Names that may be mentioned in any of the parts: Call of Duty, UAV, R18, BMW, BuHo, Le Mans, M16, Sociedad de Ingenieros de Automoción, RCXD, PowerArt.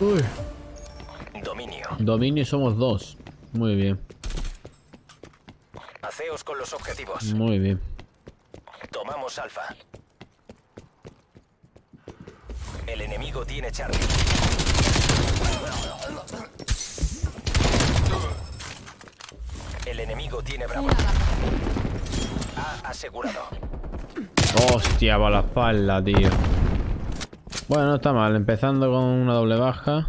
Uy. Dominio. Dominio, somos dos. Muy bien. Haceos con los objetivos. Muy bien. Tomamos alfa. El enemigo tiene Charlie. El enemigo tiene Bravo. Ha asegurado. Hostia, va la espalda, tío. Bueno, no está mal. Empezando con una doble baja.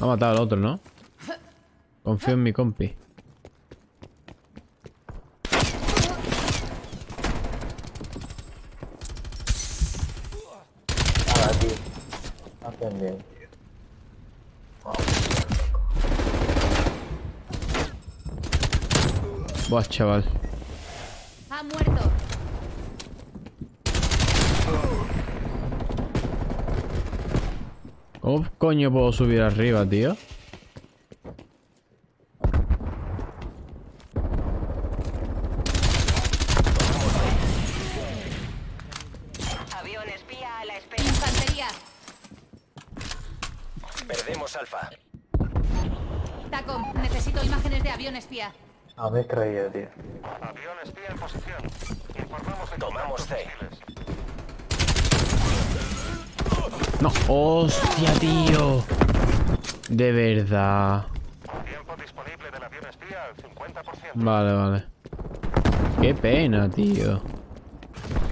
Ha matado al otro, ¿no? Confío en mi compi. Buah, chaval. Ha muerto. ¿Cómo coño puedo subir arriba, tío? Avión espía a la espera. Infantería. Perdemos alfa. Tacom, necesito imágenes de avión espía. Habéis creído, tío. Avión espía en posición. Informamos en... Tomamos C. No, hostia, tío. De verdad. Tiempo disponible del avión espía al 50%. Vale, vale. Qué pena, tío.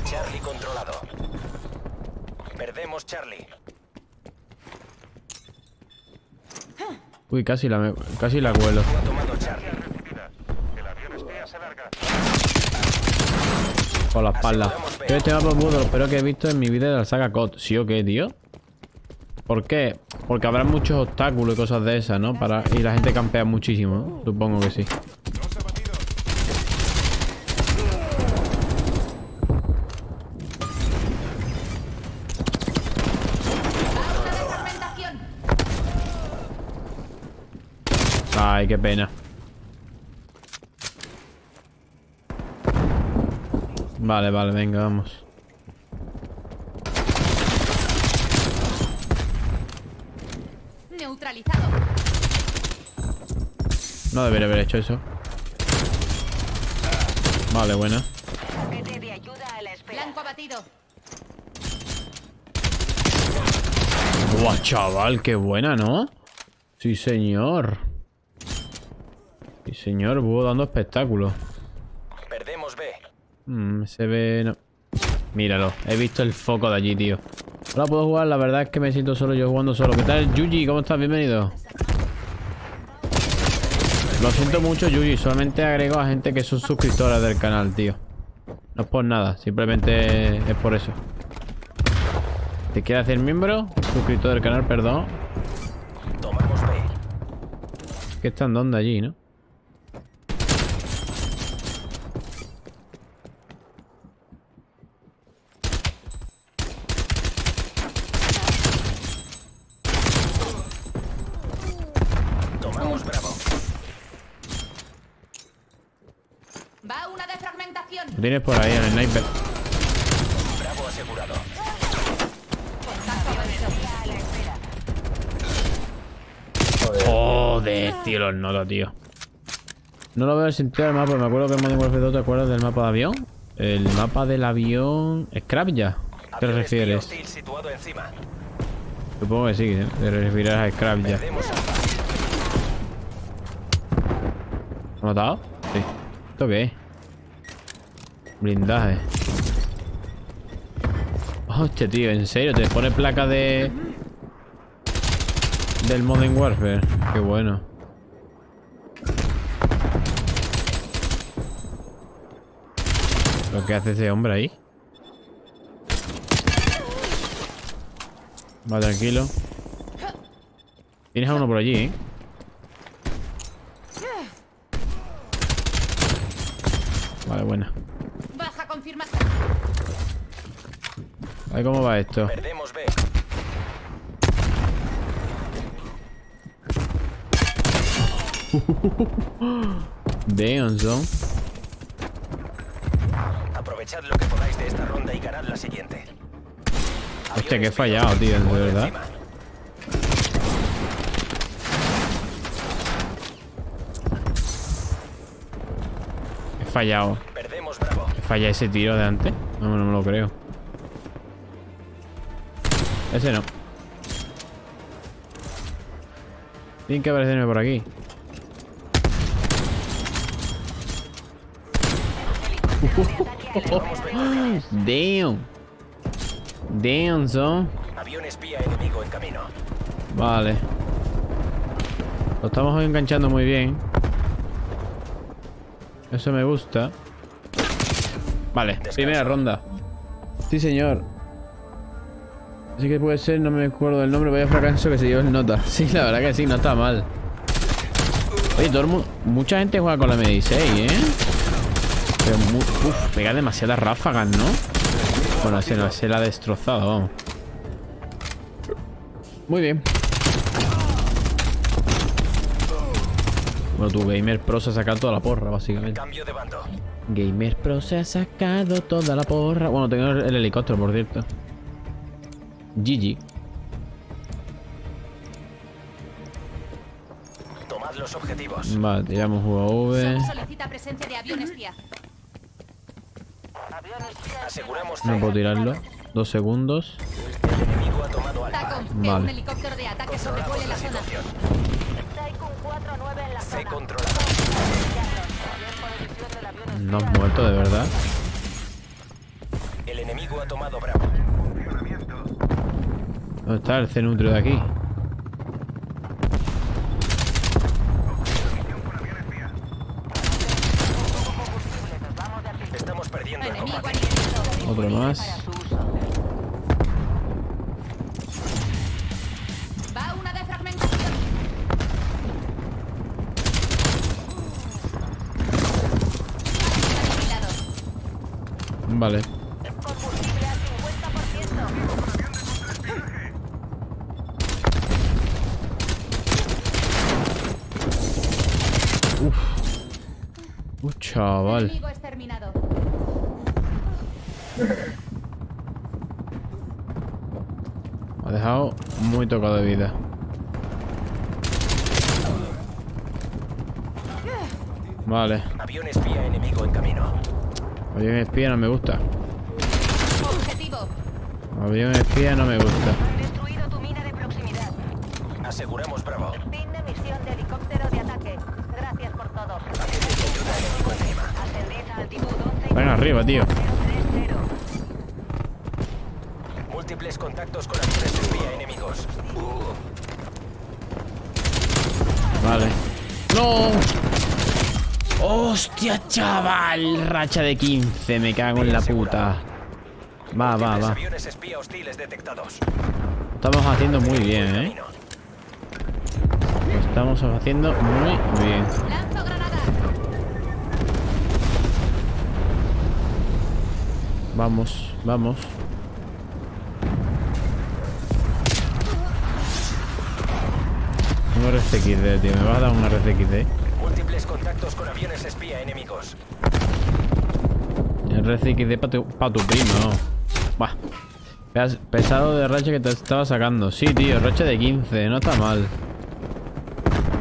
Charlie controlado. Perdemos Charlie. Uy, casi la cuelo. Por la espalda. Yo este mapa BuHo, lo peor que he visto en mi vida de la saga COD. ¿Sí o qué, tío? ¿Por qué? Porque habrá muchos obstáculos y cosas de esas, ¿no? Y la gente campea muchísimo, ¿no? Supongo que sí. Ay, qué pena. Vale, vale, venga, vamos. Neutralizado. No debería haber hecho eso. Vale, buena. PT de ayuda a la espera. Blanco abatido. Buah, chaval, qué buena, ¿no? Sí, señor. Sí, señor, BuHo dando espectáculo. Perdemos B. Se ve... No. Míralo, he visto el foco de allí, tío. No la puedo jugar, la verdad es que me siento solo yo jugando solo. ¿Qué tal, Yuji? ¿Cómo estás? Bienvenido. Lo siento mucho, Yuji. Solamente agrego a gente que son suscriptoras del canal, tío. No es por nada, simplemente es por eso. ¿Te quieres hacer miembro? Suscriptor del canal, perdón. Es que están donde allí, ¿no? Tienes por ahí el sniper. Bravo asegurado. Joder, tío, los noto, tío. No lo veo el sentido del mapa. Me acuerdo que en Modern Warfare 2, ¿te acuerdas del mapa de avión? El mapa del avión... ¿Scrap ya? ¿Te refieres? Supongo que sí, ¿eh? Te refieres a Scrap ya. ¿Has notado? Sí. ¿Esto qué es? Blindaje. Hostia, tío, en serio, te pone placa de... del Modern Warfare. Qué bueno. ¿Lo que hace ese hombre ahí? Va, tranquilo. Tienes a uno por allí, ¿eh? Vale, buena. A ver cómo va esto. Perdemos B. Damn, son. Aprovechad lo que podáis de esta ronda y ganad la siguiente. Hostia, que he fallado, tío, de verdad. He fallado. ¿He fallado ese tiro de antes? No, no me lo creo. Ese no. Tienen que aparecerme por aquí. Damn. Damn, son. Avión espía enemigo en camino. Vale. Lo estamos enganchando muy bien. Eso me gusta. Vale, descanso. Primera ronda. Sí, señor. Así que puede ser, no me acuerdo del nombre, vaya fracaso que se llevó el nota. Sí, la verdad que sí, no está mal. Oye, todo el mundo, mucha gente juega con la M16, ¿eh? Pero uf, pega demasiadas ráfagas, ¿no? Bueno, se la ha destrozado, vamos. Muy bien. Bueno, tu Gamer Pro se ha sacado toda la porra, básicamente. Gamer Pro se ha sacado toda la porra. Bueno, tengo el helicóptero, por cierto. GG. Tomad los objetivos. Vale, tiramos UAV. Solicita presencia de avión espía. Aseguramos. No puedo tirarlo. 2 segundos. El enemigo ha tomado alfa. Vale. Un helicóptero de ataque sobrevuela la zona. Se controla. No has muerto de verdad. El enemigo ha tomado Bravo. ¿Dónde está el cenutrio de aquí? Estamos perdiendo el combate. Otro más. Va una de fragmentación. Vale. Chaval. Me ha dejado muy tocado de vida. Vale. Avión espía enemigo en camino. Avión espía no me gusta. Avión espía no me gusta. Destruido tu mina de proximidad. Aseguramos Bravo. Fin de misión de helicóptero de ataque. Gracias por todo. Ven arriba, tío. Múltiples contactos con aviones espía enemigos. Vale. ¡No! ¡Hostia, chaval! Racha de 15. Me cago en la puta. Va. Lo estamos haciendo muy bien, ¿eh? Lo estamos haciendo muy bien. Vamos. Un RCXD, tío. Me va a dar un RCXD. Múltiples contactos con aviones espía enemigos. RCXD pa' tu primo, ¿no? Bah. Pesado de racha que te estaba sacando. Sí, tío. Racha de 15. No está mal.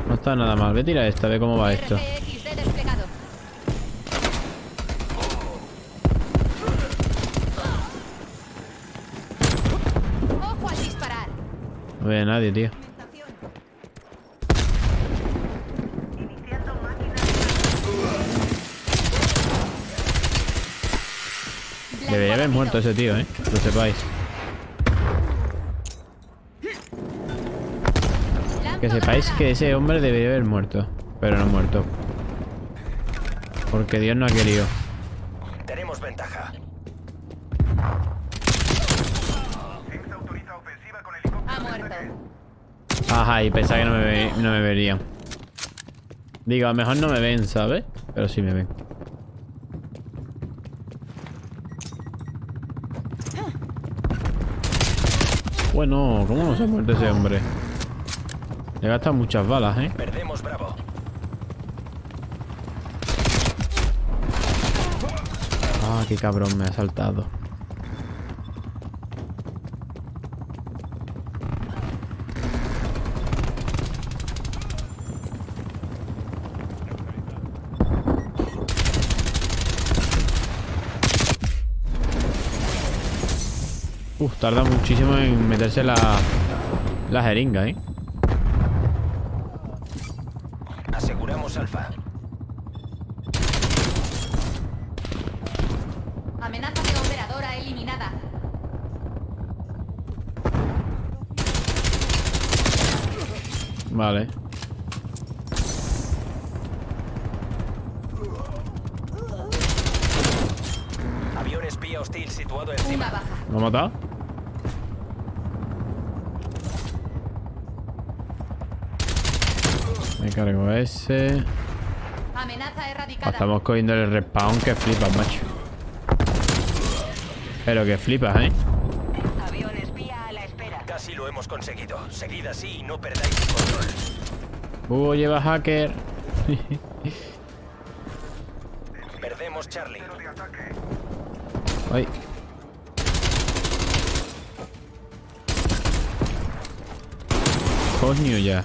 No está nada mal. Ve a tirar esta. Ve cómo va esto. No veo a nadie, tío. Debería haber muerto ese tío, ¿eh? Que lo sepáis. Que sepáis que ese hombre debería haber muerto. Pero no ha muerto. Porque Dios no ha querido. Tenemos ventaja. Ajá, y pensaba que no me verían. Digo, a lo mejor no me ven, ¿sabes? Pero sí me ven. Bueno, ¿cómo no se ha muerto ese hombre? Le gastan muchas balas, ¿eh? Perdemos Bravo. Ah, Ah, qué cabrón, me ha saltado. Uf, tarda muchísimo en meterse la jeringa, ¿eh? Aseguramos alfa. Amenaza de operadora eliminada. Vale. Avión espía hostil situado encima. ¿Lo ha matado? Me cargo a ese. Amenaza erradicada. Estamos cogiendo el respawn que flipas, macho. Pero que flipas, ¿eh? Avión espía a la espera. Casi lo hemos conseguido. Seguid así y no perdáis el control. BuHo lleva hacker. Perdemos Charlie. Ay. Coño ya.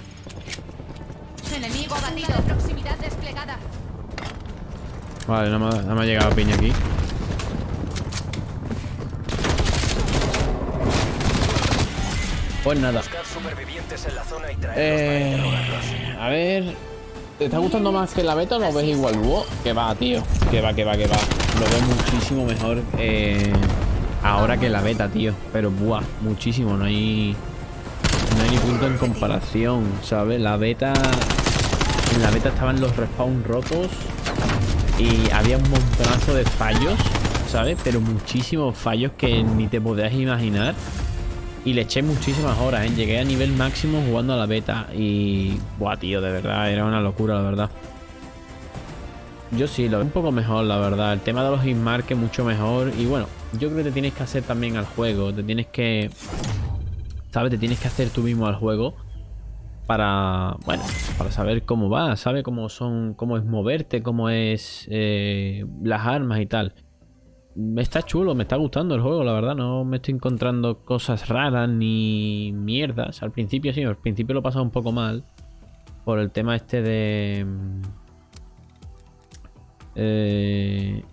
Enemigo abatido de proximidad desplegada. Vale, no me ha llegado piña aquí. Pues nada. A ver. ¿Te está gustando más que la beta o lo ves igual? Wow, que va, tío. Que va. Lo veo muchísimo mejor ahora que la beta, tío. Pero buah, muchísimo. No hay ni punto en comparación, ¿sabes? La beta... En la beta estaban los respawn rotos y había un montonazo de fallos, ¿sabes? Pero muchísimos fallos que ni te podías imaginar. Y le eché muchísimas horas, ¿eh? Llegué a nivel máximo jugando a la beta y... Buah, tío, de verdad, era una locura, la verdad. Yo sí, lo veo un poco mejor, la verdad. El tema de los hitmarks mucho mejor. Y bueno, yo creo que te tienes que hacer también al juego. Te tienes que... ¿Sabes? Te tienes que hacer tú mismo al juego. Para, bueno, para saber cómo va, ¿sabes? Cómo es moverte, cómo es las armas y tal. Está chulo, me está gustando el juego, la verdad. No me estoy encontrando cosas raras ni mierdas. Al principio sí, al principio lo he pasado un poco mal. Por el tema este de...